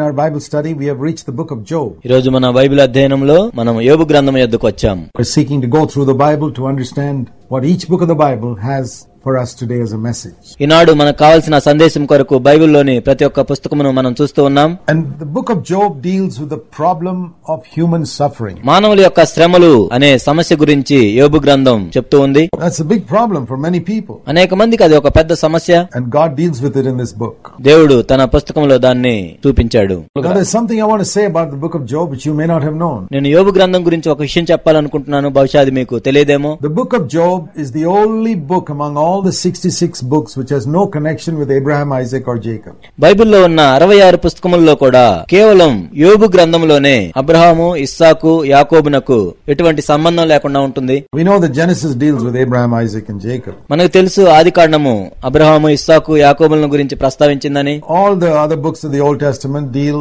in our Bible study, we have reached the book of Job. ఈ రోజు మన Bible అధ్యయనంలో మనం యోబు గ్రంథం యొద్దకు వచ్చాము. We're seeking to go through the Bible to understand what each book of the Bible has for us today as a message. ఈనాడు మనకు కావాల్సిన సందేశం కొరకు బైబిల్లోని ప్రతి ఒక్క పుస్తకమును మనం చూస్తూ ఉన్నాం. And the book of Job deals with the problem of human suffering. మానవుల యొక్క శ్రమలు అనే సమస్య గురించి యోబు గ్రంథం చెప్తూ ఉంది. That's a big problem for many people. అనేక మందికి అది ఒక పెద్ద సమస్య. And God deals with it in this book. దేవుడు తన పుస్తకంలో దాన్ని చూపించాడు. There is something I want to say about the book of Job which you may not have known. నేను యోబు గ్రంథం గురించి ఒక విషయం చెప్పాలనుకుంటున్నాను, బహుశా అది మీకు తెలియదేమో. The book of Job is the only book among all the 66 books which has no connection with Abraham, Isaac or Jacob. బైబిల్లో ఉన్న 66 పుస్తకముల్లో కూడా కేవలం యోబు గ్రంథంలోనే అబ్రహాము, ఇస్సాకు, యాకోబునకు ఎటువంటి సంబంధం లేకుండా ఉంటుంది. We know that Genesis deals with Abraham, Isaac and Jacob. మనకు తెలుసు ఆదికాండము అబ్రహాము, ఇస్సాకు, యాకోబులను గురించి ప్రస్తావించిందని. All the other books of the Old Testament deal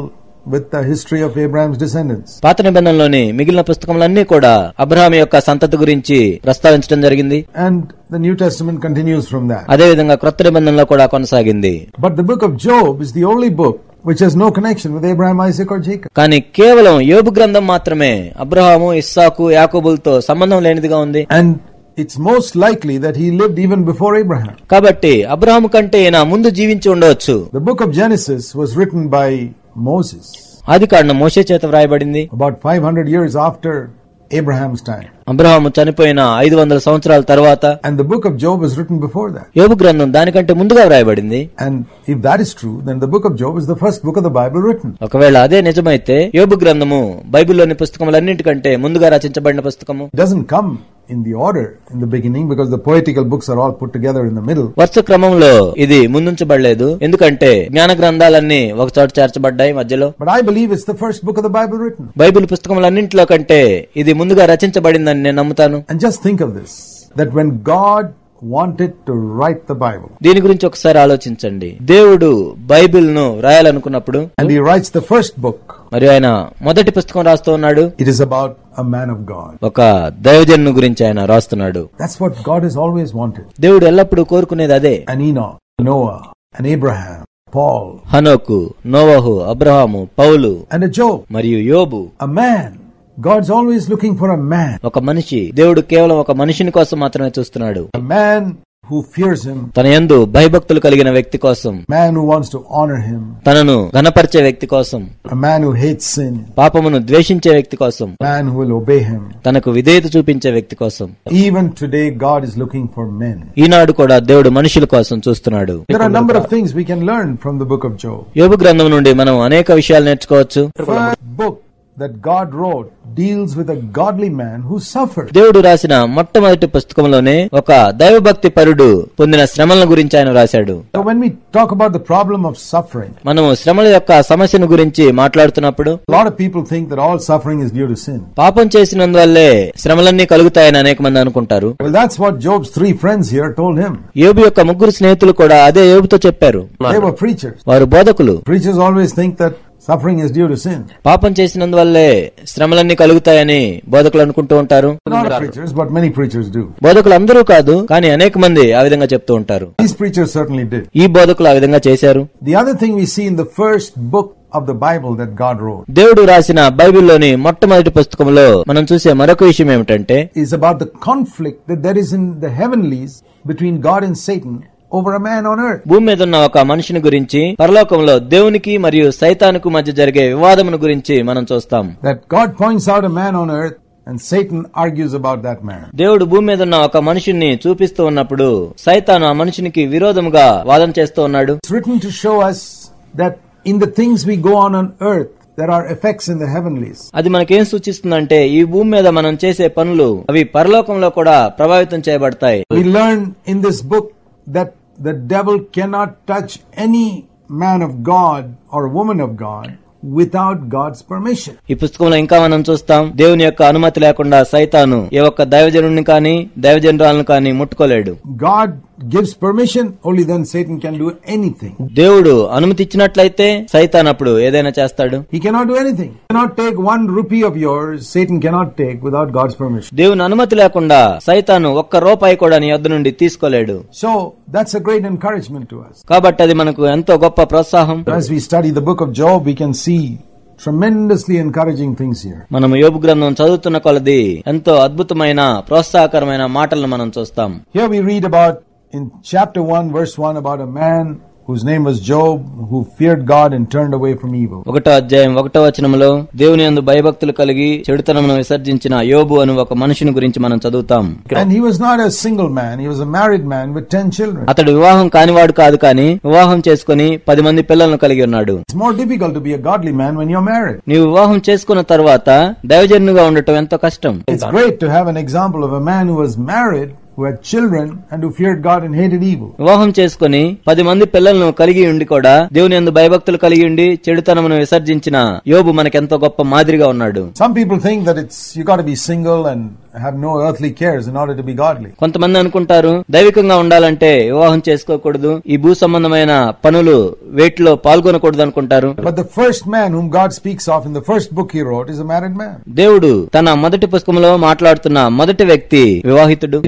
with the history of Abraham's descendants. పాత నిబంధనలోని మిగిలిన పుస్తకములన్నీ కూడా అబ్రహాము యొక్క సంతతి గురించి ప్రస్తావించడం జరిగింది. And the New Testament continues from that. అదే విధంగా క్రొత్త నిబంధనలో కూడా కొనసాగింది. But the book of Job is the only book which has no connection with Abraham, Isaac or Jacob. కానీ కేవలం యోబు గ్రంథం మాత్రమే అబ్రహాము, ఇస్సాకు, యాకోబులతో సంబంధం లేనిదిగా ఉంది. And it's most likely that he lived even before Abraham. కాబట్టి అబ్రహాము కంటే నా ముందు జీవించి ఉండవచ్చు. The book of Genesis was written by Moses. ఆదికాండం మోషే చేత వ్రాయబడింది. About 500 years after Abraham's time. Abraham చనిపోయిన 500 సంవత్సరాల తర్వాత. And the book of Job is written before that. యోబు గ్రంథం దానికంటే ముందుగా వ్రాయబడింది. And if that is true, then the book of Job is the first book of the Bible written. ఒకవేళ అదే నిజమైతే యోబు గ్రంథము బైబిల్లోని పుస్తకములన్నిటికంటే ముందుగా రచించబడిన పుస్తకము. It doesn't come in the order in the beginning because the poetical books are all put together in the middle. వరుస క్రమంలో ఇది ముందుంచబడలేదు, ఎందుకంటే జ్ఞాన గ్రంథాలన్నీ ఒక చోట చేర్చబడ్డాయి మధ్యలో. But I believe it's the first book of the Bible written. Bible పుస్తకములన్నిటిలో కంటే ఇది ముందుగా రచించబడిందని నేను నమ్ముతాను. And just think of this, that when God wanted to write the Bible. దీని గురించి ఒకసారి ఆలోచించండి. దేవుడు బైబిల్ ను రాయాలనుకున్నప్పుడు. And he writes the first book. మరి ఆయన మొదటి పుస్తకం రాస్తూ ఉన్నాడు. It is about a man of God. ఒక దైవజనుని గురించి ఆయన రాస్తున్నాడు. That's what God has always wanted. దేవుడు ఎల్లప్పుడూ కోరుకునేది అదే. And Enoch, Noah, and Abraham, Paul. హనోకు, నోవహు, అబ్రహాము, పౌలు. And a Job. మరియు యోబు. A man. God's always looking for a man. ఒక మనిషి. దేవుడు కేవలం ఒక మనిషిని కోసం మాత్రమే చూస్తున్నాడు. A man who fears him. తన యందు భయభక్తులు కలిగిన వ్యక్తి కోసం. Man who wants to honor him. తనను ఘనపరిచే వ్యక్తి కోసం. A man who hates sin. పాపమును ద్వేషించే వ్యక్తి కోసం. Man who will obey him. తనకు విధేయత చూపించే వ్యక్తి కోసం. Even today God is looking for men. ఈనాడు కూడా దేవుడు మనుషుల కోసం చూస్తున్నాడు. There are a number of things we can learn from the book of Job. యోబు గ్రంథం నుండి మనం అనేక విషయాలు నేర్చుకోవచ్చు. First book that God wrote deals with a godly man who suffered. దేవుడు రాసిన మొట్టమొదటి పుస్తకంలోనే ఒక దైవభక్తి పరుడు పొందిన శ్రమల గురించి ఆయన రాశాడు. So when we talk about the problem of suffering, మనం శ్రమల యొక్క సమస్యను గురించి మాట్లాడుతున్నప్పుడు, a lot of people think that all suffering is due to sin. పాపం చేసినందువల్లే శ్రమలన్నీ కలుగుతాయని అనేక మంది అనుకుంటారు. Well, that's what Job's three friends here told him. యోబు యొక్క ముగ్గురు స్నేహితులు కూడా అదే యోబుతో చెప్పారు. They were preachers. వారు బోధకులు. Preachers always think that suffering is due to sin. పాపం చేసినందువల్లే శ్రమలన్నీ కలుగుతాయని బోధకులు అనుకుంటూ ఉంటారు. Not preachers, but many preachers do. బోధకులు అందరూ కాదు, కానీ అనేక మంది ఆ విధంగా చెప్తూ ఉంటారు. These preachers certainly did. ఈ బోధకులు ఆ విధంగా చేశారు. The other thing we see in the first book of the Bible that God wrote. దేవుడు రాసిన బైబిల్లోని మొట్టమొదటి పుస్తకంలో మనం చూసే మరొక విషయం ఏమిటంటే, is about the conflict that there is in the heavenlies between God and Satan. Over a man on earth. భూమి మీద ఉన్న ఒక మనిషిని గురించి, పరలోకంలో దేవునికి మరియు సైతానుకు మధ్య జరిగే వివాదమును గురించి మనం చూస్తాం. That God points out a man on earth and Satan argues about that man. దేవుడు భూమి మీద ఉన్న ఒక మనిషిని చూపిస్తూ ఉన్నప్పుడు సైతాను ఆ మనిషికి విరోధముగా వాదన చేస్తూ ఉన్నాడు. It's written to show us that in the things we go on earth there are effects in the heavenlies. అది మనకేం సూచిస్తుందంటే ఈ భూమి మీద మనం చేసే పనులు అవి పరలోకంలో కూడా ప్రభావితం చేయబడతాయి. We learn in this book that the devil cannot touch any man of God or woman of God without God's permission. ఈ పుస్తకంలో ఇంకా మనం చూస్తాం, దేవుని యొక్క అనుమతి లేకుండా సైతాను ఏ ఒక్క దైవజనుని కానీ దైవజనురాలను కానీ ముట్టుకోలేడు. God gives permission, only then Satan can do anything. దేవుడు అనుమతి ఇచ్చినట్లయితే సైతాన్ అప్పుడు ఏదైనా చేస్తాడు. He cannot do anything. He cannot take one rupee of yours. Satan cannot take without God's permission. దేవుని అనుమతి లేకుండా సైతాను ఒక్క రూపాయి కూడా నీ యొద్ద నుండి తీసుకోలేడు. So that's a great encouragement to us. కాబట్టి అది మనకు ఎంతో గొప్ప ప్రోత్సాహం. As we study the book of Job, we can see tremendously encouraging things here. మనం యోబు గ్రంథం చదువుతున్న కొలది ఎంతో అద్భుతమైన ప్రోత్సాహకరమైన మాటలను మనం చూస్తాం. Here we read about in chapter 1 verse 1 about a man whose name was Job, who feared God and turned away from evil. 1వ అధ్యాయం 1వ వచనములో దేవునియందు భయభక్తులు కలిగి చెడుతనమును విసర్జించిన యోబు అను ఒక మనిషిని గురించి మనం చదువుతాం. And he was not a single man, he was a married man with 10 children. అతడు వివాహం కానివాడు కాదు కానీ వివాహం చేసుకొని 10 మంది పిల్లలను కలిగి ఉన్నాడు. It's more difficult to be a godly man when you're married. నీవు వివాహం చేసుకున్న తర్వాత దైవజనునిగా ఉండటం ఎంతో కష్టం. It's great to have an example of a man who was married, who had children and who feared God and hated evil. వివాహం చేసుకొని 10 మంది పిల్లలను కలిగి ఉండి కూడా దేవునియందు భయభక్తులు కలిగి ఉండి చెడుతనమును విసర్జించిన యోబు మనకెంతో గొప్ప మాదిరిగా ఉన్నాడు. Some people think that it's you got to be single and have no earthly cares in order to be godly. కొంతమంది అనుకుంటారు దైవికంగా ఉండాలంటే వివాహం చేసుకోకూడదు, ఈ భూ సంబంధమైన పనులు వేటిలో పాల్గొనకూడదు అనుకుంటారు. But the first man whom God speaks of in the first book he wrote is a married man. దేవుడు తన మొదటి పుస్తకంలో మాట్లాడుతున్న మొదటి వ్యక్తి వివాహితుడు.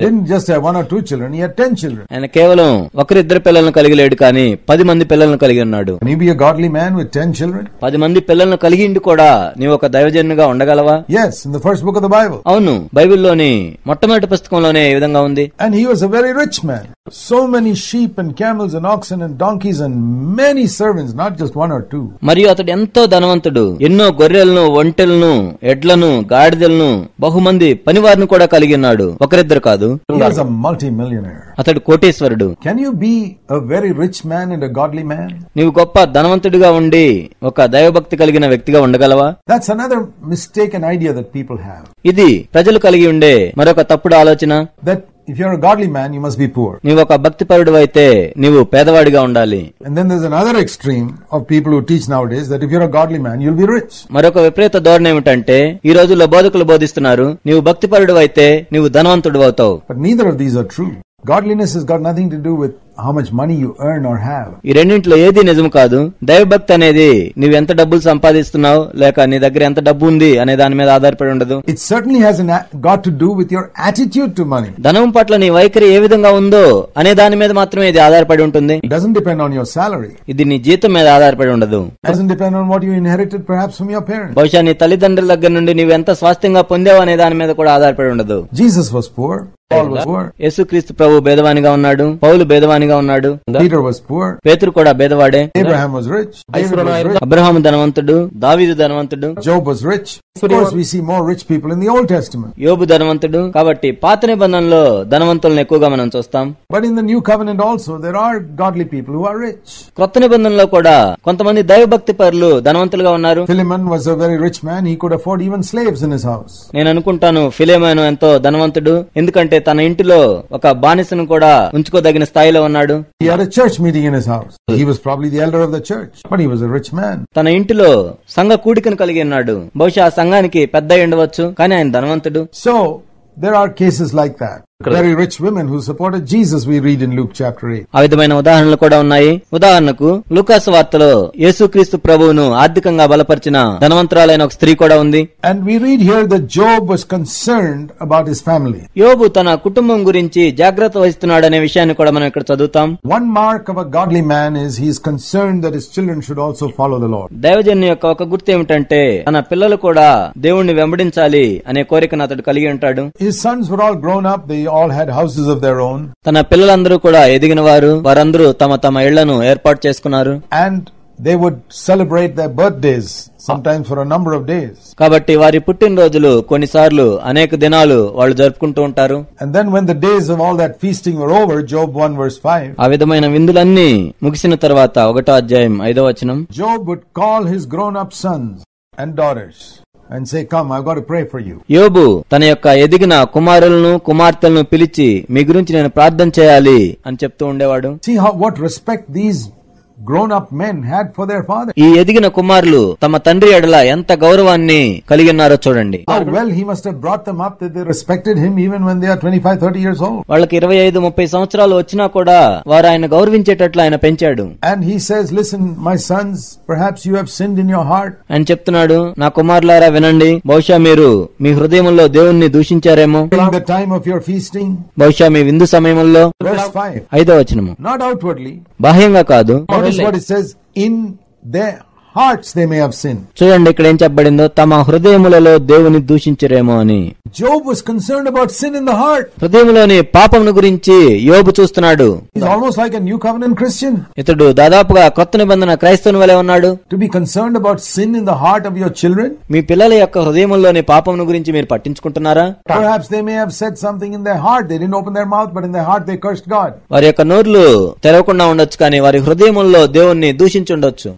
One or two children, he had 10 children. And కేవలం ఒకరిద్దరు పిల్లలను కలిగి లేడు కానీ 10 మంది పిల్లలను కలిగి ఉన్నాడు. Can you be a godly man with 10 children? 10 మంది పిల్లలను కలిగి ఉండి కూడా నీవు ఒక దైవజనునిగా ఉండగలవా? Yes, in the first book of the Bible. అవును, బైబిల్లోని మొట్టమొదటి పుస్తకంలోనే ఈ విధంగా ఉంది. And he was a very rich man. So many sheep and camels and oxen and donkeys and many servants, not just one or two. మరియు అతడు ఎంతో ధనవంతుడు, ఎన్నో గొర్రెలను, ఒంటెలను, ఎడ్లను, గాడిదలను, బహుమంది పనివారిని కూడా కలిగి ఉన్నాడు, ఒకరిద్దరు కాదు. He was a multi-millionaire. అతడు కోటీశ్వరుడు. Can you be a very rich man and a godly man? నీవు గొప్ప ధనవంతుడిగా ఉండి ఒక దైవభక్తి కలిగిన వ్యక్తిగా ఉండగలవా? That's another mistaken idea that people have. ఇది ప్రజలు కలిగి ఉండే మరొక తప్పుడు ఆలోచన. That if you are a godly man you must be poor. నీవు ఒక భక్తిపరుడివైతే నీవు పేదవాడిగా ఉండాలి. And then there's another extreme of people who teach nowadays that if you are a godly man you'll be rich. మరొక విపరీత ధోరణి ఏమిటంటే ఈ రోజుల్లో బోధకులు బోధిస్తున్నారు నీవు భక్తిపరుడివైతే నీవు ధనవంతుడివవుతావు. But neither of these are true. Godliness has got nothing to do with how much money you earn or have. ఈ రెండింటిలో ఏది నిజం కాదు. దైవభక్తి అనేది నువ్వు ఎంత డబ్బులు సంపాదిస్తున్నావు లేక నీ దగ్గర ఎంత డబ్బు ఉంది అనే దాని మీద ఆధారపడి ఉండదు. It certainly has got to do with your attitude to money. ధనం పట్ల నీ వైఖరి ఏ విధంగా ఉందో అనే దాని మీద మాత్రమే ఇది ఆధారపడి ఉంటుంది. It doesn't depend on your salary. ఇది నీ జీతం మీద ఆధారపడి ఉండదు. It doesn't depend on what you inherited perhaps from your parents. బహుశా నీ తల్లిదండ్రుల దగ్గర నుండి నువ్వు ఎంత స్వాస్థ్యంగా పొందావు అనే దాని మీద కూడా ఆధారపడి ఉండదు. Jesus was poor. Paul was poor. యేసుక్రీస్తు ప్రభువు భేదవానిగా ఉన్నాడు. పౌలు భేదవానిగా ఉన్నాడు. Peter was poor. పేతురు కూడా భేదవాడే. Abraham was rich. అబ్రహాము ధనవంతుడు. దావీదు ధనవంతుడు. Job was rich. Of course we see more rich people in the Old Testament. యోబు ధనవంతుడు. కాబట్టి పాత నిబంధనలో ధనవంతులను ఎక్కువగా మనం చూస్తాం. But in the New Covenant also there are godly people who are rich. కొత్త నిబంధనలో కూడా కొంతమంది దైవభక్తి పరులు ధనవంతులుగా ఉన్నారు. Philemon was a very rich man. He could afford even slaves in his house. నేను అనుకుంటాను ఫిలేమను ఎంతో ధనవంతుడు, ఎందుకంటే తన ఇంటిలో ఒక బానిసను కూడా ఉంచుకోదగిన స్థాయిలో ఉన్నాడు. He had a church meeting in his house. He was probably the elder of the church, but he was a rich man. తన ఇంటిలో సంఘ కూడికను కలిగి ఉన్నాడు. బహుశా సంఘానికి పెద్దయ్య ఉండవచ్చు కానీ ఆయన ధనవంతుడు. So there are cases like that. Very rich women who supported Jesus we read in Luke chapter 8. ఆ విధమైన ఉదాహరణలు కూడా ఉన్నాయి. ఉదాహరణకు లూకా సువార్తలో యేసుక్రీస్తు ప్రభువును ఆర్థికంగా బలపరిచిన ధనవంతురాలైన ఒక స్త్రీ కూడా ఉంది. And we read here that Job was concerned about his family. యోబు తన కుటుంబం గురించి జాగ్రత్త వహిస్తున్నాడనే విషయాన్ని కూడా మనం ఇక్కడ చదువుతాం. One mark of a godly man is he is concerned that his children should also follow the Lord. దైవజనుని యొక్క ఒక గుర్తు ఏమిటంటే తన పిల్లలు కూడా దేవుణ్ణి వెంబడించాలి అనే కోరికను అతడు కలిగి ఉంటాడు. His sons were all grown up. They all had houses of their own. తన పిల్లలందరూ కూడా ఎదిగిన వారు, వారందరూ తమ తమ ఇళ్లను ఏర్పాటు చేసుకున్నారు. And they would celebrate their birthdays sometimes for a number of days. కాబట్టి వారి పుట్టిన రోజులు కొన్నిసార్లు అనేక దినాలు వాళ్ళు జరుపుకుంటూ ఉంటారు. And then when the days of all that feasting were over, Job 1 verse 5. ఆ విధమైన విందులన్నీ ముగిసిన తర్వాత 1వ అధ్యాయం 5వ వచనం. Job would call his grown up sons and daughters and say, come, I've got to pray for you. యోబు తన యొక్క ఎదిగిన కుమారులను కుమార్తెలను పిలిచి మీ గురించి నేను ప్రార్థన చేయాలి అని చెప్తూ ఉండేవాడు. See what respect these grown-up men had for their father. ఈ ఎదిగిన కుమారులు తమ తండ్రి ఎడల ఎంత గౌరవాన్ని కలిగి ఉన్నారో చూడండి. How well he must have brought them up that they respected him even when they are 25-30 years old. వాళ్ళకి 25-30 సంవత్సరాలు వచ్చినా కూడా వారు ఆయన గౌరవించేటట్లు ఆయన పెంచాడు. And he says, listen my sons, perhaps you have sinned in your heart. అని చెప్తున్నాడు, నా కుమారులారా వినండి, బహుశా మీరు మీ హృదయములో దేవుణ్ణి దూషించారేమో. In the time of your feasting. బహుశా మీ విందు సమయములో. Verse 5. 5వ వచనము. Not outwardly. బాహ్యంగా కాదు. Notice what it says, in their hearts they may have sinned. చూడండి ఇక్కడ ఏం చెప్పబడిందో, తమ హృదయములలో దేవుని దూషించరేమో అని. Job was concerned about sin in the heart. హృదయములోని పాపమును గురించి యోబు చూస్తున్నాడు. He's almost like a new covenant Christian. ఇతడు దాదాపుగా కొత్త నిబంధన క్రైస్తవుని వలే ఉన్నాడు. To be concerned about sin in the heart of your children. మీ పిల్లల యొక్క హృదయములోని పాపమును గురించి మీరు పట్టించుకుంటున్నారా? Perhaps they may have said something in their heart. They didn't open their mouth, but in their heart they cursed God. వారి యొక్క నోర్లు తెరవకుండా ఉండొచ్చు, కానీ వారి హృదయములో దేవుణ్ణి దూషించుండొచ్చు.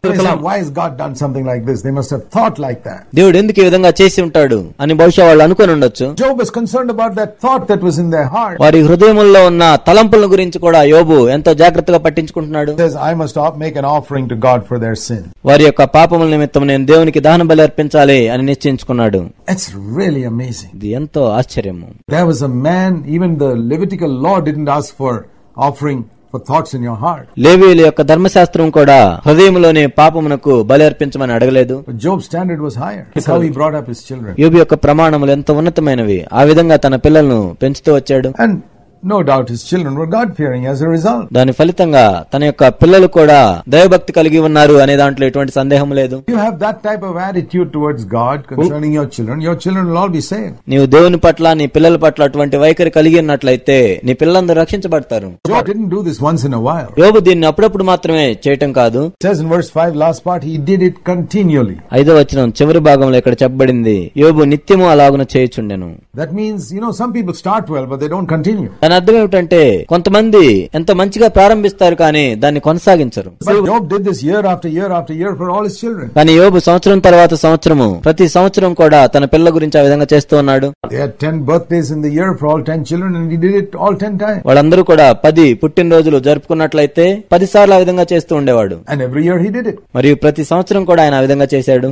Why is God done something like this? They must have thought like that. దేవుడు ఎందుకు ఈ విధంగా చేసి ఉంటాడు అని బహుశా వాళ్ళు అనుకొని ఉండొచ్చు. Job was concerned about that thought that was in their heart. వారి హృదయములో ఉన్న తలంపుల గురించి కూడా యోబు ఎంతో జాగృతగా పట్టించుకుంటున్నాడు. Says I must make an offering to God for their sin. వారి యొక్క పాపముల నిమిత్తం నేను దేవునికి దహన బలి అర్పించాలి అని నిశ్చయించుకున్నాడు. It's really amazing. ఇది ఎంతో ఆశ్చర్యము. There was a man, even the Levitical law didn't ask for offering for thoughts in your heart. లేవీయుల యొక్క ధర్మశాస్త్రం కూడా హృదయములోనే పాపమునకు బలి అర్పించమని అడగలేదు. Job's standard was higher. That's how he brought up his children. యోబు యొక్క ప్రమాణములు ఎంత ఉన్నతమైనవి, ఆ విధంగా తన పిల్లలను పెంచుతూ వచ్చాడు. And no doubt his children were God fearing as a result. దాని ఫలితంగా తన యొక్క పిల్లలు కూడా దైవభక్తి కలిగి ఉన్నారు అనే దాంట్లో ఎటువంటి సందేహం లేదు. You have that type of attitude towards God concerning your children will all be saved. నీవు దేవుని పట్ల నీ పిల్లల పట్ల అటువంటి వైఖరి కలిగి ఉన్నట్లయితే నీ పిల్లలందరూ రక్షించబడతారు. Job didn't do this once in a while. యోబు దీన్ని అప్పుడప్పుడు మాత్రమే చేయటం కాదు. Says in verse 5 last part he did it continually. 5వ వచనం చివరి భాగంలో ఇక్కడ చెప్పబడింది, యోబు నిత్యము అలాగున చేయుచుండెను. That means some people start well but they don't continue. అర్థం ఏమిటంటే కొంతమంది ఎంత మంచిగా ప్రారంభిస్తారు కానీ దాన్ని కొనసాగించరు. కానీ యోబు సంవత్సరం తర్వాత సంవత్సరము ప్రతి సంవత్సరం కూడా తన పిల్లల గురించి ఆ విధంగా చేస్తూ ఉన్నాడు. వాళ్ళందరూ కూడా 10 పుట్టినరోజులు జరుపుకున్నట్లయితే 10 సార్లు ఆ విధంగా చేస్తూ ఉండేవాడు. మరియు ప్రతి సంవత్సరం కూడా ఆయన ఆ విధంగా చేశాడు.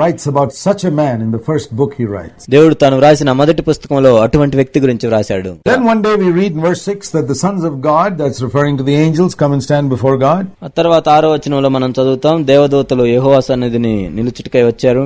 Writes about such a man in the first book he writes. దేవుడు తాను రాసిన మొదటి పుస్తకంలో అటువంటి వ్యక్తి గురించి రాశాడు. Then one day we read in verse 6 that the sons of God, that's referring to the angels, come and stand before God. ఆ తర్వాత 6వ వచనంలో మనం చదువుతాం, దేవదూతలు యెహోవా సన్నిధిని నిలుచుటకై వచ్చారు.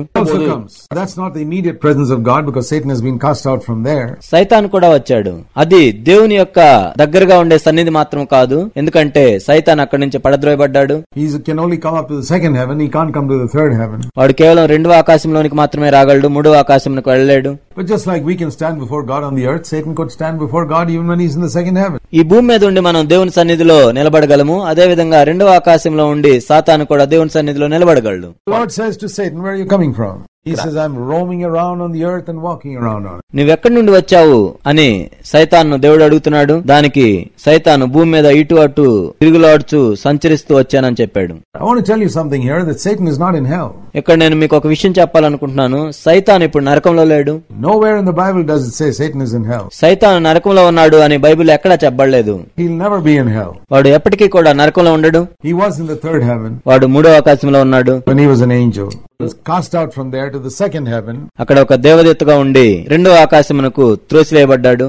That's not the immediate presence of God because Satan has been cast out from there. సైతాను కూడా వచ్చాడు. అది దేవుని యొక్క దగ్గరగా ఉండే సన్నిధి మాత్రం కాదు, ఎందుకంటే సైతాను అక్కడి నుంచి పడద్రోయబడ్డాడు. He can only come up to the second heaven, he can't come to the third heaven. వాడు కేవలం 2వ ఆకాశంలోనికి మాత్రమే రాగలడు, 3వ ఆకాశమునకు వెళ్ళలేడు. But just like we can stand before God on the earth, Satan could stand before God even when he's in the second heaven. ఈ భూమి మీద ఉండి మనం దేవుని సన్నిధిలో నిలబడగలము, అదే విధంగా 2వ ఆకాశంలో ఉండి సాతాను కూడా దేవుని సన్నిధిలో నిలబడగలడు. God says to Satan, where are you coming from? He says I'm roaming around on the earth and walking around on it. నీవు ఎక్కడి నుండి వచ్చావు అని సైతానును దేవుడు అడుగుతున్నాడు. దానికి సైతాను భూమి మీద ఇటు అటు తిరుగులాడుచు సంచరిస్తూ వచ్చానని చెప్పాడు. I want to tell you something here that Satan is not in hell. ఇక్కడ నేను మీకు ఒక విషయం చెప్పాలనుకుంటున్నాను, సైతాను ఇప్పుడు నరకంలో లేడు. Nowhere in the Bible does it say Satan is in hell. సైతాను నరకంలో ఉన్నాడు అని బైబిల్ ఎక్కడా చెప్పబడలేదు. He'll never be in hell. వాడు ఎప్పటికీ కూడా నరకంలో ఉండడు. He was in the third heaven. వాడు 3వ ఆకాశంలో ఉన్నాడు. When he was an angel. He was cast out from there to the second heaven. అక్కడ ఒక దేవదూతగా ఉండి 2వ ఆకాశమునకు త్రోసివేయబడ్డాడు.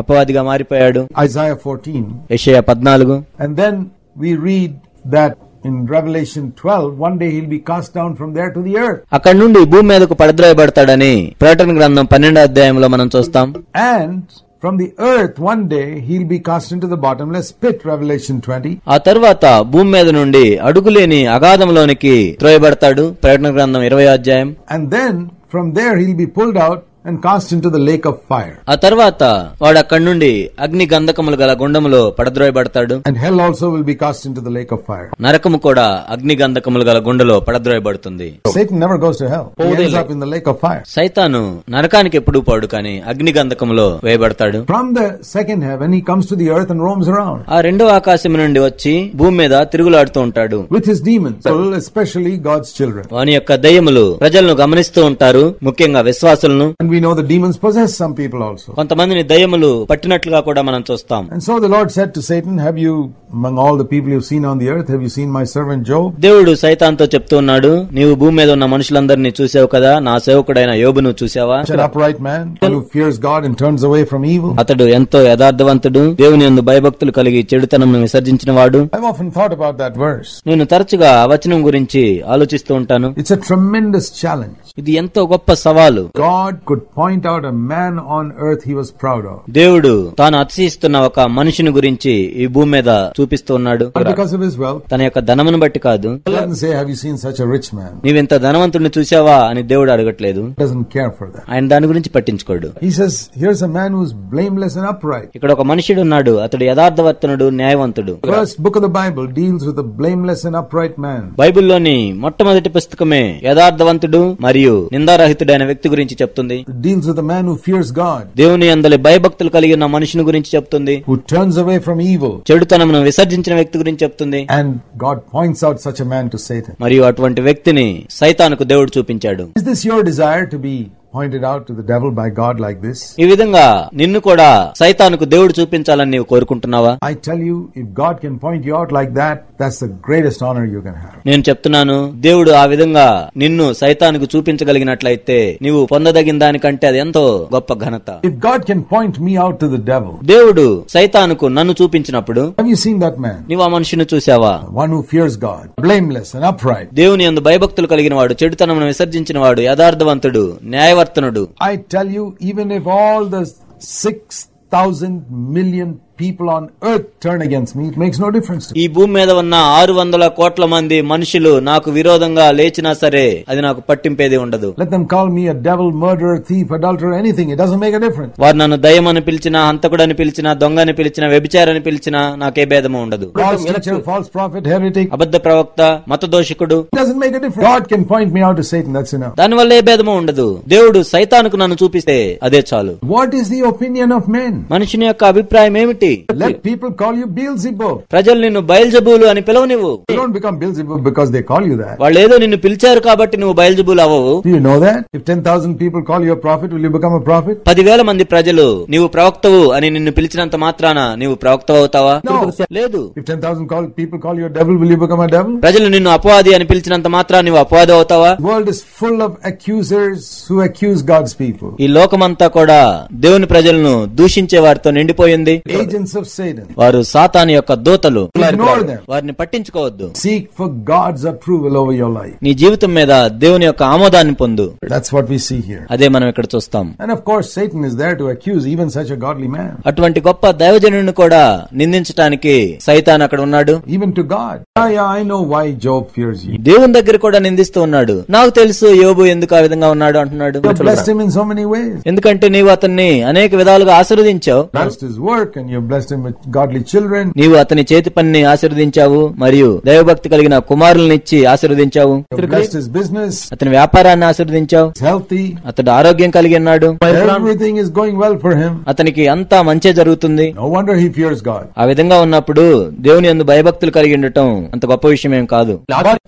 అపవాదిగా మారిపోయాడు. Isaiah 14. యెషయా 14. And then we read that in Revelation 12 one day he'll be cast down from there to the earth. అక్కడ నుండి భూమి మీదకు పడద్రోయబడతాడని ప్రకటన గ్రంథం 12వ అధ్యాయంలో మనం చూస్తాం. And from the earth one day he'll be cast into the bottomless pit. Revelation 20. ఆ తర్వాత భూమి మీద నుండి అడుగులేని అగాధంలోనికి త్రోయబడతాడు. ప్రకటన గ్రంథం 20వ అధ్యాయం. And then from there he'll be pulled out and cast into the lake of fire. ఆ తర్వాత వాడు అక్కడ నుండి అగ్ని గంధకములు గల గుండములో పడద్రోయబడతాడు. And hell also will be cast into the lake of fire. నరకము కూడా అగ్ని గంధకములు గల గుండలో పడద్రోయబడుతుంది. Satan never goes to hell. He ends up in the lake of fire. సైతాను నరకానికి ఎప్పుడూ పోడు, కానీ అగ్ని గంధకములో వేయబడతాడు. From the second heaven he comes to the earth and roams around. ఆ 2వ ఆకాశం నుండి వచ్చి భూమి మీద తిరుగులాడుతూ ఉంటాడు. With his demons, especially God's children. వాని యొక్క దయ్యములు ప్రజలను గమనిస్తూ ఉంటారు, ముఖ్యంగా విశ్వాసులను. we know the demons possess some people also. కొంతమందిని దయ్యములు పట్టినట్లుగా కూడా మనం చూస్తాం. And so the Lord said to Satan, have you among all the people you've seen on the earth, have you seen my servant Job? దేవుడు సైతానుతో చెప్తున్నాడు, నీవు భూమి మీద ఉన్న మనుషులందరిని చూసావు కదా, నా సేవకుడైన యోబును చూసావా? An upright man who fears God and turns away from evil. అతడు ఎంతో యథార్థవంతుడు, దేవునియందు భయభక్తులు కలిగి చెడుతనమును విసర్జించినవాడు. I've often thought about that verse. నేను తరచుగా వచనం గురించి ఆలోచిస్తూ ఉంటాను. It's a tremendous challenge. ఇది ఎంతో గొప్ప సవాలు. God could point out a man on earth he was proud of. దేవుడు తాను అతిశయిస్తున్న ఒక మనిషిని గురించి ఈ భూమి మీద చూపిస్తూ ఉన్నాడు. Because of his wealth. తన యొక్క ధనమును బట్టి కాదు. He doesn't say, have you seen such a rich man? నీవెంత ధనవంతుడిని చూసావా అని దేవుడు అడగట్లేదు. Doesn't care for that. ఆయన దాని గురించి పట్టించుకోడు. He says, here's a man who's blameless and upright. ఇక్కడ ఒక మనిషిడు ఉన్నాడు, అతడు యథార్థవర్తనుడు, న్యాయవంతుడు. First book of the Bible deals with the blameless and upright man. బైబిల్లోని మొట్టమొదటి పుస్తకమే యథార్థవంతుడు మరియు నిందారహితుడైన వ్యక్తి గురించి చెప్తుంది. Deals with a man who fears God. దేవుని యందలి భయభక్తులు కలిగి ఉన్న మనిషిని గురించి చెప్తుంది. Who turns away from evil. చెడుతనమును విసర్జించిన వ్యక్తి గురించి చెప్తుంది. And God points out such a man to Satan. మరియు అటువంటి వ్యక్తిని సైతానుకు దేవుడు చూపించాడు. Is this your desire to be pointed out to the devil by God like this? ఈ విధంగా నిన్ను కూడా సైతానుకు దేవుడు చూపించాలని నీవు కోరుకుంటున్నావా? I tell you, if God can point you out like that, that's the greatest honor you can have. నేను చెప్తున్నాను, దేవుడు ఆ విధంగా నిన్ను సైతానుకు చూపించగలిగినట్లయితే నీవు పొందదగిన దానికంటే అది ఎంతో గొప్ప ఘనత. If God can point me out to the devil. దేవుడు సైతానుకు నన్ను చూపించినప్పుడు, have you seen that man? నీవు ఆ మనిషిని చూసావా? One who fears God, blameless and upright. దేవునియందు భయభక్తులు కలిగినవాడు, చెడుతనమును విసర్జించినవాడు, యథార్థవంతుడు, న్యాయ. I tell you, even if all the 6,000 million people on earth turn against me, it makes no difference to me. ఈ భూమి మీద ఉన్న 600 కోట్ల మంది మనుషులు నాకు విరోధంగా లేచినా సరే అది నాకు పట్టింపేది ఉండదు. Let them call me a devil, murderer, thief, adulterer, anything, it doesn't make a difference. వారు నన్ను దయ్యమని పిలిచినా, హంతకుడని పిలిచినా, దొంగని పిలిచినా, వ్యభిచారని పిలిచినా నాకే భేదము ఉండదు. False prophet, heretic, అబద్ధ ప్రవక్త, మతదోషకుడు, doesn't make a difference. God can point me out to Satan, that's enough. దానివల్ల ఏ భేదము ఉండదు. దేవుడు సైతానుకు నన్ను చూపిస్తే అదే చాలు. What is the opinion of men? మనిషిని యొక్క అభిప్రాయం ఏమిటి? Let people call you Beelzebub. ప్రజలు నిన్ను బయల్జెబూలు అని పిలవనివ్వు. You don't become Beelzebub because they call you that. వాళ్ళు ఏదో నిన్ను పిలిచారు కాబట్టి నువ్వు బయల్జెబూలు అవ్వవు. Do you know that? If 10,000 people call you a prophet, will you become a prophet? 10,000 మంది ప్రజలు నీవు ప్రవక్తవు అని నిన్ను పిలిచినంత మాత్రాన నీవు ప్రవక్తవు అవుతావా? లేదు. If 10,000 people call you a devil, will you become a devil? ప్రజలు నిన్ను అపవాది అని పిలిచినంత మాత్రాన నీవు అపవాది అవుతావా? The world is full of accusers who accuse God's people. ఈ లోకమంతా కూడా దేవుని ప్రజలను దూషించే వారితో నిండిపోయింది. Of Satan. వారు సాతాను యొక్క దూతలు. Ignore them. వారిని పట్టించుకోవద్దు. Seek for God's approval over your life. నీ జీవితం మీద దేవుని యొక్క ఆమోదాన్ని పొందు. That's what we see here. అదే మనం ఇక్కడ చూస్తాం. And of course Satan is there to accuse even such a godly man. అటువంటి గొప్ప దైవజనుడిని కూడా నిందించడానికి సైతాను అక్కడ ఉన్నాడు. Even to God. I know why Job fears you. దేవుని దగ్గర కూడా నిందిస్తూ ఉన్నాడు. నాకు తెలుసు యోబు ఎందుకు ఆ విధంగా ఉన్నాడు అంటున్నాడు. You blessed him in so many ways. ఎందుకంటే నీవు అతన్ని అనేక విధాలుగా ఆశీర్వదించావు. Blessed his work and you blessed him with godly children. నీవు అతని చేతి పనిని ఆశీర్వదించావు మరియు దైవభక్తి కలిగిన కుమారులను ఇచ్చి ఆశీర్వదించావు. Blessed his business. అతని వ్యాపారాన్ని ఆశీర్వదించావు. Healthy. అతడు ఆరోగ్యం కలిగి ఉన్నాడు. Everything is going well for him. అతనికి అంతా మంచి జరుగుతుంది. No wonder he fears God. ఆ విధంగా ఉన్నప్పుడు దేవునియందు భయభక్తులు కలిగి ఉండటం అంత గొప్ప విషయం ఏం కాదు.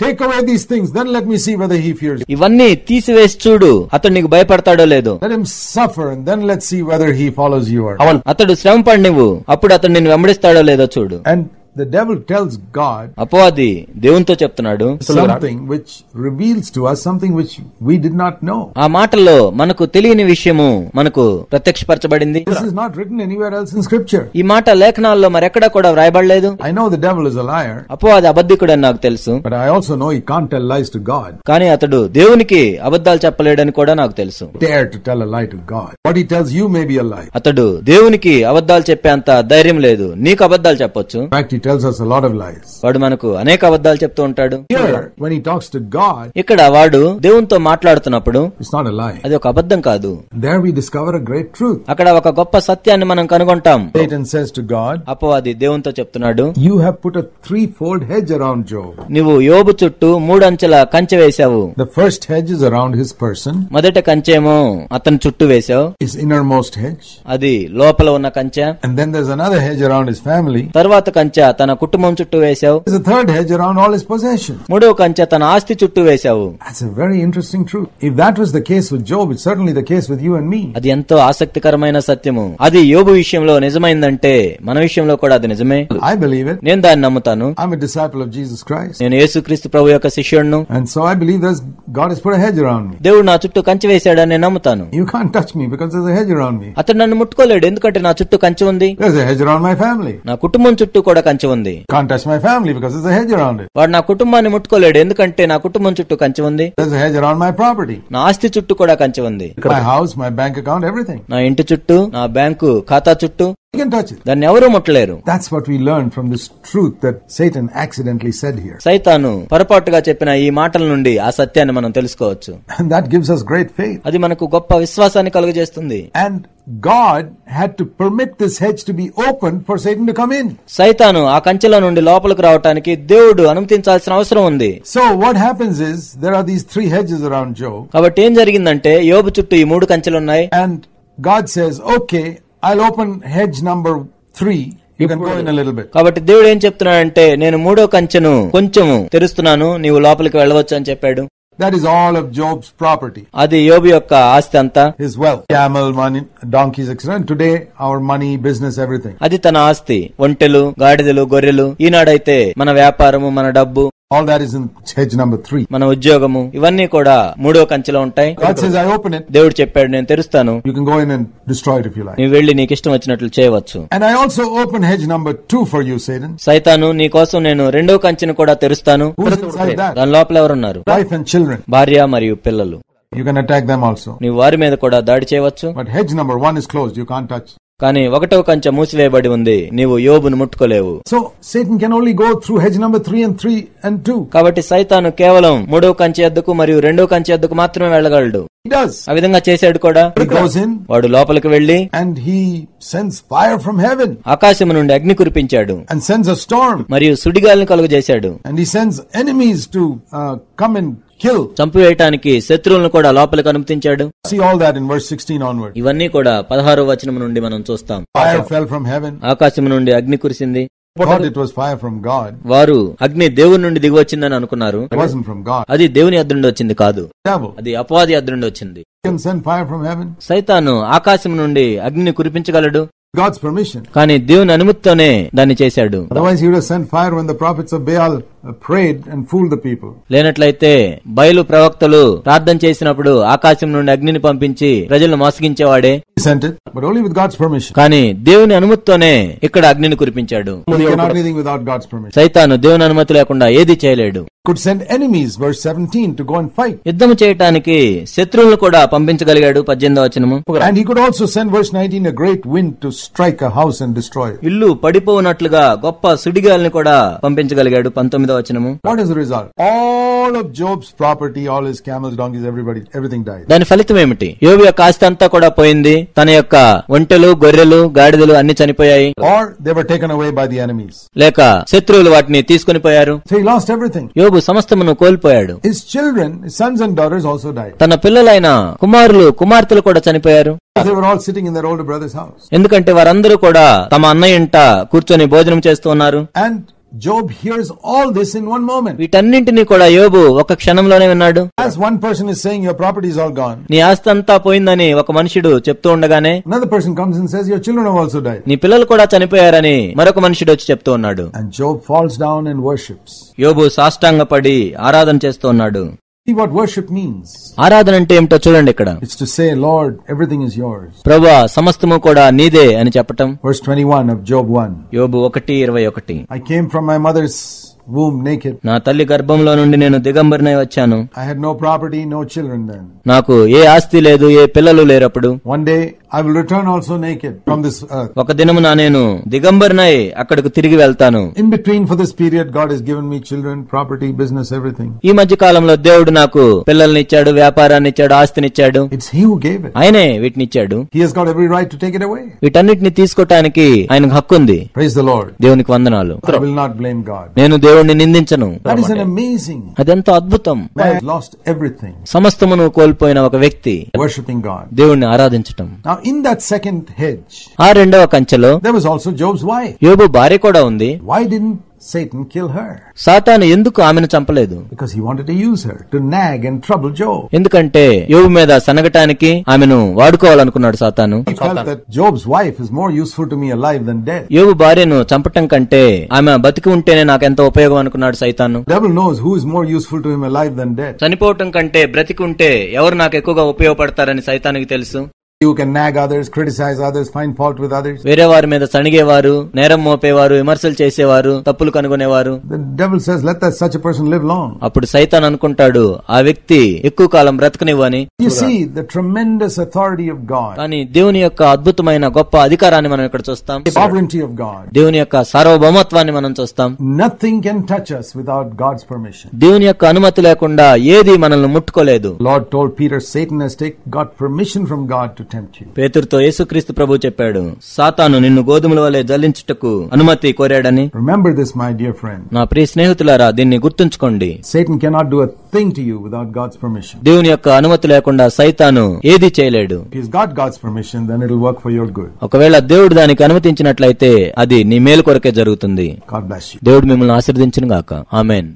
Take away these things, then let me see whether he fears. ఇవన్నీ తీసివేసి చూడు, అతడు నీకు భయపడతాడో లేదో. Let him suffer and then let's see whether he follows you or not. అతడు శ్రమపడి నువ్వు, అప్పుడు అతను నిన్ను వెంబడిస్తాడో లేదో చూడు. And the devil tells God, అపవాది దేవునితో చెప్తున్నాడు something which reveals to us something which we did not know. ఆ మాటల్లో మనకు తెలియని విషయము మనకు ప్రత్యక్షపరచబడింది. This is not written anywhere else in scripture. ఈ మాట లేఖనాల్లో మరెక్కడా కూడా వ్రాయబడలేదు. I know the devil is a liar. అపవాది అబద్ధికుడు అని నాకు తెలుసు. But I also know he can't tell lies to God. కానీ అతడు దేవునికి అబద్ధాలు చెప్పలేడని కూడా నాకు తెలుసు. Dare to tell a lie to God. What he tells you may be a lie. అతడు దేవునికి అబద్ధాలు చెప్పేంత ధైర్యం లేదు. నీకు అబద్ధాలు చెప్పొచ్చు. Tells us a lot of lies. వాడు మనకు అనేక అబద్ధాలు చెప్తూ ఉంటాడు. Here when he talks to God, ఇక్కడ వాడు దేవునితో మాట్లాడుతున్నప్పుడు it's not a lie. అది ఒక అబద్ధం కాదు. There we discover a great truth. అక్కడ ఒక గొప్ప సత్యాన్ని మనం కనుగొంటాం. Satan says to God, అపవాది దేవునితో చెప్తున్నాడు, you have put a threefold hedge around Job. నీవు యోబు చుట్టూ మూడు అంచెల కంచె వేశావు. The first hedge is around his person. మొదట కంచెమో అతని చుట్టూ వేశావు. His innermost hedge. అది లోపల ఉన్న కంచె. And then there's another hedge around his family. తర్వాత కంచె తన కుటుంబం చుట్టూ వేశావు. The third hedge around all his possessions. మూడో కంచె తన ఆస్తి చుట్టూ వేశావు. That's a very interesting truth. If that was the case with Job, it's certainly the case with you and me. అది ఎంతో ఆసక్తికరమైన సత్యము. అది యోబు విషయంలో నిజమైందంటే మన విషయంలో కూడా అది నిజమే. I believe it. నేను దాన్ని నమ్ముతాను. I'm a disciple of Jesus Christ. నేను యేసుక్రీస్తు ప్రభు యొక్క శిష్యుణ్ణి. And so I believe that God has put a hedge around me. దేవుడు నా చుట్టూ కంచె వేశాడని నేను నమ్ముతాను. You can't touch me because there's a hedge around me. అతను నన్ను ముట్టుకోలేడు ఎందుకంటే నా చుట్టూ కంచె ఉంది. There's a hedge around my family. నా కుటుంబం చుట్టూ కూడా కంచె ఉంది. Can't touch my family because there's a hedge around it. వాడు నా కుటుంబాన్ని ముట్టుకోలేడు ఎందుకంటే నా కుటుంబం చుట్టూ కంచె ఉంది. There's a hedge around my property. నా ఆస్తి చుట్టూ కూడా కంచె ఉంది. My house, my bank account, everything. నా ఇంటి చుట్టూ, నా బ్యాంకు ఖాతా చుట్టూ. You can touch it. దాన్ని ఎవరూ ముట్టలేరు. That's what we learned from this truth that Satan accidentally said here. సైతాను పొరపాటుగా చెప్పిన ఈ మాటల నుండి ఆ సత్యాన్ని మనం తెలుసుకోవచ్చు. And that gives us great faith. అది మనకు గొప్ప విశ్వాసాన్ని కలుగజేస్తుంది. And God had to permit this hedge to be opened for Satan to come in. సైతాను ఆ కంచెలో నుండి లోపలికి రావడానికి దేవుడు అనుమతించాల్సిన అవసరం ఉంది. So what happens is there are these three hedges around Job. కాబట్టి ఏం జరిగిందంటే యోబు చుట్టూ ఈ మూడు కంచెలు ఉన్నాయి. And God says, okay, I'll open hedge number 3. You can go in a little bit. కాబట్టి దేవుడు ఏం చెప్తున్నాడంటే నేను మూడో కంచెను కొంచెము తెరుస్తున్నాను, నీవు లోపలికి వెళ్ళవచ్చు అని చెప్పాడు. That is all of Job's property. అది యోబు యొక్క ఆస్తి అంతా. His wealth, camel, money, donkeys, etc. Today our money, business, everything. అది తన ఆస్తి, ఒంటెలు, గాడిదలు, గొర్రెలు. ఈనాడైతే మన వ్యాపారము, మన డబ్బు. All that is in hedge number 3. మన ఉద్యోగము ఇవన్నీ కూడా మూడో కంచెలో ఉంటాయి. God says I open it. దేవుడు చెప్పాడు నేను తెరుస్తాను. You can go in and destroy it if you like. నీ వెళ్ళి నీకు ఇష్టం వచ్చినట్లు చేయవచ్చు. And I also open hedge number 2 for you, Satan. సైతాను నీ కోసం నేను రెండో కంచెను కూడా తెరుస్తాను. దాని లోపల ఎవరు ఉన్నారు? Wife and children. భార్య మరియు పిల్లలు. You can attack them also. నీ వారి మీద కూడా దాడి చేయవచ్చు. But hedge number 1 is closed. You can't touch. కానీ ఒకటో కంచె మూసివేయబడి ఉంది, నీవు యోబును ముట్టుకోలేవు. So Satan can only go through hedge number 3 and 2. కాబట్టి సైతాను కేవలం మూడో కంచె ఎద్దకు మరియు రెండో కంచె ఎద్దకు మాత్రమే వెళ్ళగలడు. He does. ఆ విధంగా చేసాడు కూడా. He goes in. వాడు లోపలికి వెళ్ళి. And he sends fire from heaven. ఆకాశం నుండి అగ్ని కురిపించాడు. And sends a storm. మరియు సుడిగాలిని కలుగజేశాడు. And he sends enemies to come and kill. చంపివేయడానికి శత్రువులను కూడా లోపలికి అనుమతించాడు. See all that in verse 16 onward. ఇవన్నీ కూడా 16వ వచనం నుండి మనం చూస్తాం. Fire fell from heaven. ఆకాశం నుండి అగ్ని కురిసింది. Thought it was fire from God. వారు అగ్ని దేవుని నుండి దిగి వచ్చిందని అనుకున్నారు. It wasn't from God. అది దేవుని యొద్ద నుండి వచ్చింది కాదు. అది అపవాది యొద్ద నుండి వచ్చింది. Can send fire from heaven. సైతాను ఆకాశం నుండి అగ్నిని కురిపించగలడు. God's permission. కానీ దేవుని అనుమతితోనే దాన్ని చేశాడు. Otherwise he would have sent fire when the prophets of Baal prayed and fooled the people. లేనట్లయితే బయలు ప్రవక్తలు ప్రార్థన చేసినప్పుడు ఆకాశం నుండి అగ్నిని పంపించి ప్రజలను మోసగించేవాడే. He sent it, but only with God's permission. కానీ దేవుని అనుమతితోనే ఇక్కడ అగ్నిని కురిపించాడు. He cannot do anything without God's permission. సైతాను దేవుని అనుమతి లేకుండా ఏది చేయలేడు. Could send enemies, verse 17, to go and fight. యుద్ధము చేయడానికి శత్రువులను కూడా పంపించగలిగాడు 18వ వచనము. And he could also send verse 19 a great wind to strike a house and destroy it. ఇల్లు పడిపోనట్లుగా గొప్ప సుడిగాలిని కూడా పంపించగలిగాడు 19వ వచనము. What is the result? All of Job's property, all his camels, donkeys, everything died. దాని ఫలితం ఏమిటి? యోబు యొక్క ఆస్తి అంతా కూడా పోయింది. తన యొక్క ఒంటెలు, గొర్రెలు, గాడిదలు అన్ని చనిపోయాయి. Or they were taken away by the enemies. లేక శత్రువులు వాటిని తీసుకొని పోయారు. So he lost everything. సమస్తమును కోల్పోయాడు. His children, his sons and daughters also died. తన పిల్లలైన కుమారులు, కుమార్తెలు కూడా చనిపోయారు. They were all sitting in their older brother's house. ఎందుకంటే వారందరూ కూడా తమ అన్నయ్య ఇంట కూర్చొని భోజనం చేస్తున్నారు. And Job hears all this in one moment. వీటన్నింటినీ కూడా యోబు ఒక క్షణంలోనే విన్నాడు. As one person is saying your property is all gone. నీ ఆస్తి అంతా పోయిందని ఒక మనిషిడు చెప్తూ ఉండగానే another person comes and says your children have also died. నీ పిల్లలు కూడా చనిపోయారని మరొక మనిషిడు వచ్చి చెప్తూ ఉన్నాడు. And Job falls down and worships. యోబు సాష్టాంగపడి ఆరాధన చేస్తూ ఉన్నాడు. See what worship means. ఆరాధన అంటే ఏమిటో చూడండి ఇక్కడ. It's to say Lord everything is yours. ప్రభువా సమస్తము కూడా నీదే అని చెప్పటం. Verse 21 of Job 1. యోబు 1:21. I came from my mother's womb naked. నా తల్లి గర్భంలో నుండి నేను దిగంబరినై వచ్చాను. I had no property, no children then. నాకు ఏ ఆస్తి లేదు, ఏ పిల్లలు లేరు అప్పుడు. One day I will return also naked from this earth. ఒక దినమున నేను దిగంబరినై అక్కడకు తిరిగి వెళ్తాను. In between for this period God has given me children, property, business, everything. ఈ మధ్య కాలంలో దేవుడు నాకు పిల్లల్ని ఇచ్చాడు, వ్యాపారాన్ని ఇచ్చాడు, ఆస్తిని ఇచ్చాడు. It's he who gave it. ఆయనే వీటిని ఇచ్చాడు. He has got every right to take it away. వీటన్నిటిని తీసుకోవడానికి ఆయనకు హక్కు ఉంది. Praise the Lord. దేవునికి వందనాలు. I will not blame God. నేను దేవుడు దేవుణ్ణి నిందించను. అదెంతో అద్భుతం. సమస్తమును కోల్పోయిన ఒక వ్యక్తి దేవుణ్ణి ఆరాధించటం. ఆ రెండవ కంచెలో యోబు భార్య కూడా ఉంది. Satan kill her. సాతాను ఎందుకు ఆమెను చంపలేదు? Because he wanted to use her to nag and trouble Job. ఎందుకంటే యోబు మీద సనగటానికి ఆమెను వాడుకోవాలనుకున్నాడు సాతాను. He felt that Job's wife is more useful to me alive than dead. యోబు భార్యను చంపటం కంటే ఆమె బతికి ఉంటేనే నాకు ఎంతో ఉపయోగం అనుకున్నాడు సాతాను. Devil knows who is more useful to him alive than dead. చనిపోవటం కంటే బ్రతికి ఉంటే ఎవరు నాకు ఎక్కువగా ఉపయోగపడతారని సాతానుకి తెలుసు. You can nag others, criticize others, find fault with others. వేరే వారి మీద సణిగేవారు, నేరం మోపేవారు, విమర్శలు చేసేవారు, తప్పులు కనుగొనేవారు. The devil says, let that such a person live long. అప్పుడు సైతాన్ అనుకుంటాడు ఆ వ్యక్తి ఎక్కువ కాలం బ్రతకనివ్వని. You see the tremendous authority of God. కానీ దేవుని యొక్క అద్భుతమైన గొప్ప అధికారాన్ని మనం ఇక్కడ చూస్తాం. The sovereignty of God. దేవుని యొక్క సార్వభౌమత్వాన్ని మనం చూస్తాం. Nothing can touch us without God's permission. దేవుని యొక్క అనుమతి లేకుండా ఏది మనల్ని ముట్టుకోలేదు. Lord told Peter, Satan has got permission from God to పేతురుతో యేసుక్రీస్తు ప్రభువు చెప్పాడు, సాతాను నిన్ను గోధుమల వలె జల్లించుటకు అనుమతి కోరాడని. Remember this my dear friend, నా ప్రియ స్నేహితులారా దీన్ని గుర్తుంచుకోండి. Satan cannot do a thing to you without God's permission. దేవుని యొక్క అనుమతి లేకుండా సైతాను ఏది చేయలేడు. If he's got God's permission, then it will work for your good. ఒకవేళ దేవుడు దానికి అనుమతించినట్లయితే అది నీ మేలు కొరకే జరుగుతుంది. God bless you. దేవుడు మిమ్మల్ని ఆశీర్వదించును గాక. ఆమేన్.